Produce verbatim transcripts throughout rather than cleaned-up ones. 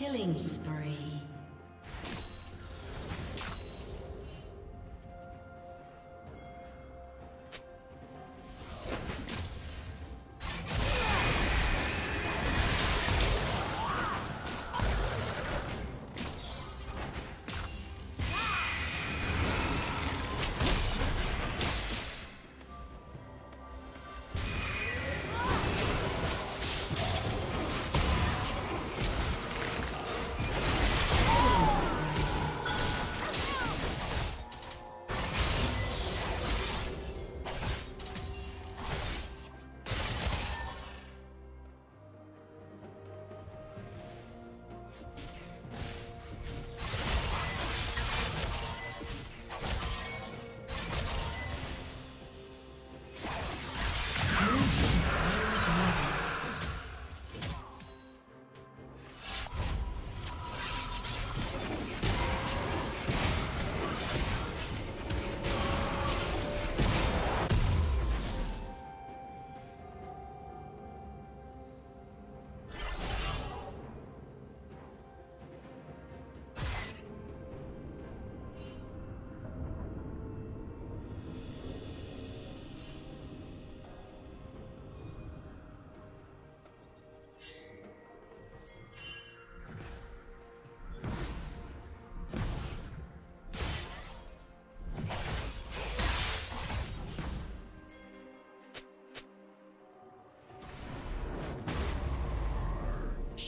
Killing spree.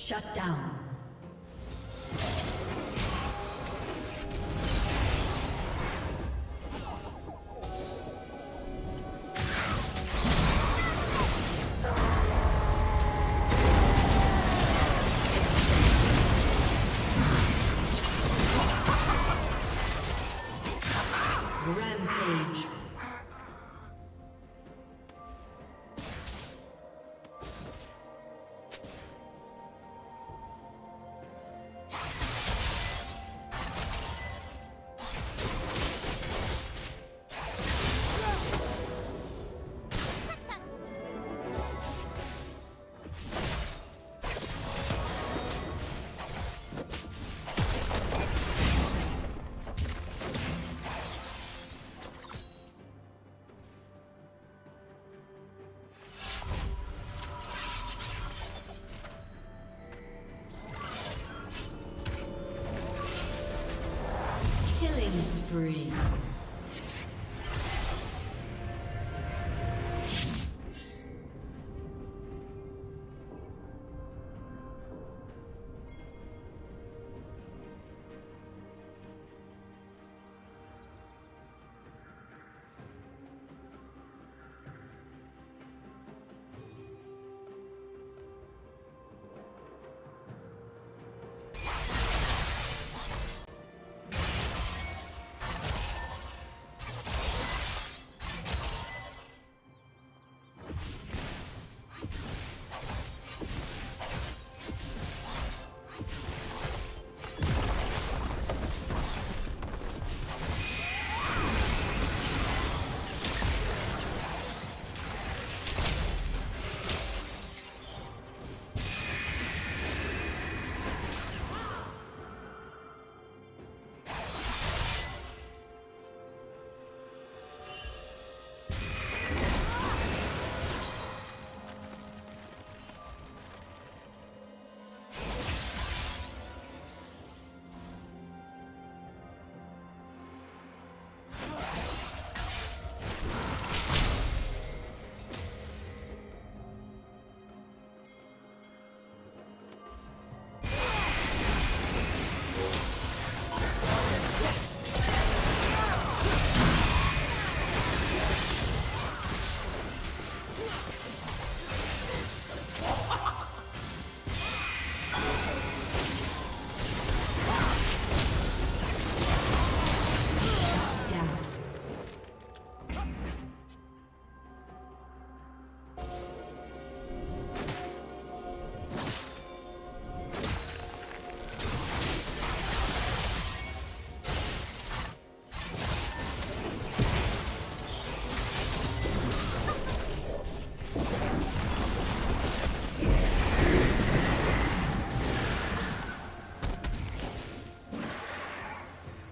Shut down. Rampage. Spree.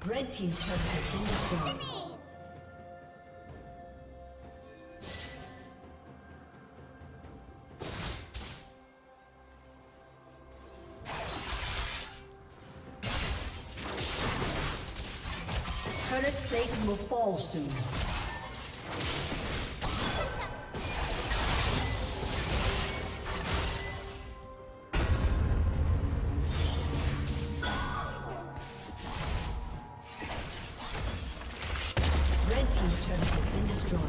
Red team's turret has been destroyed. Turret plate will fall soon. Destroyed.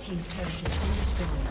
Team's turret has been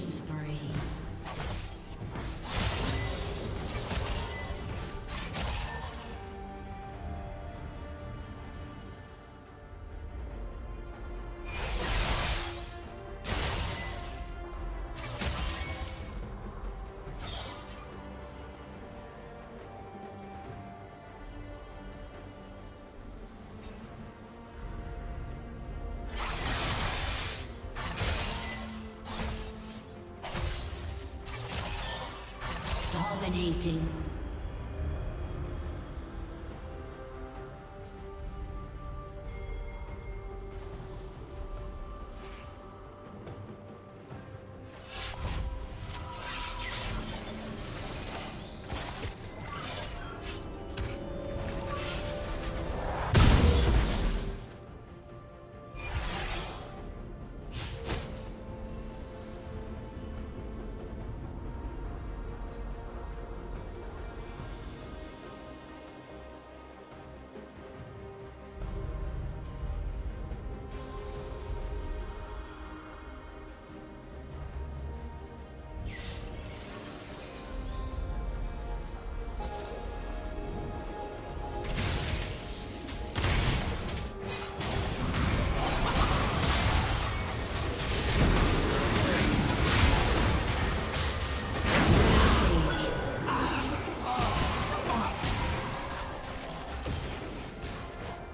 spree. Dominating.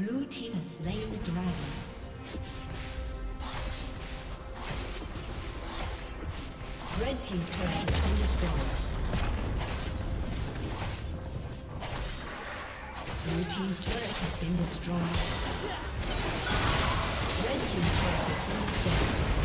Red team's turret has been destroyed.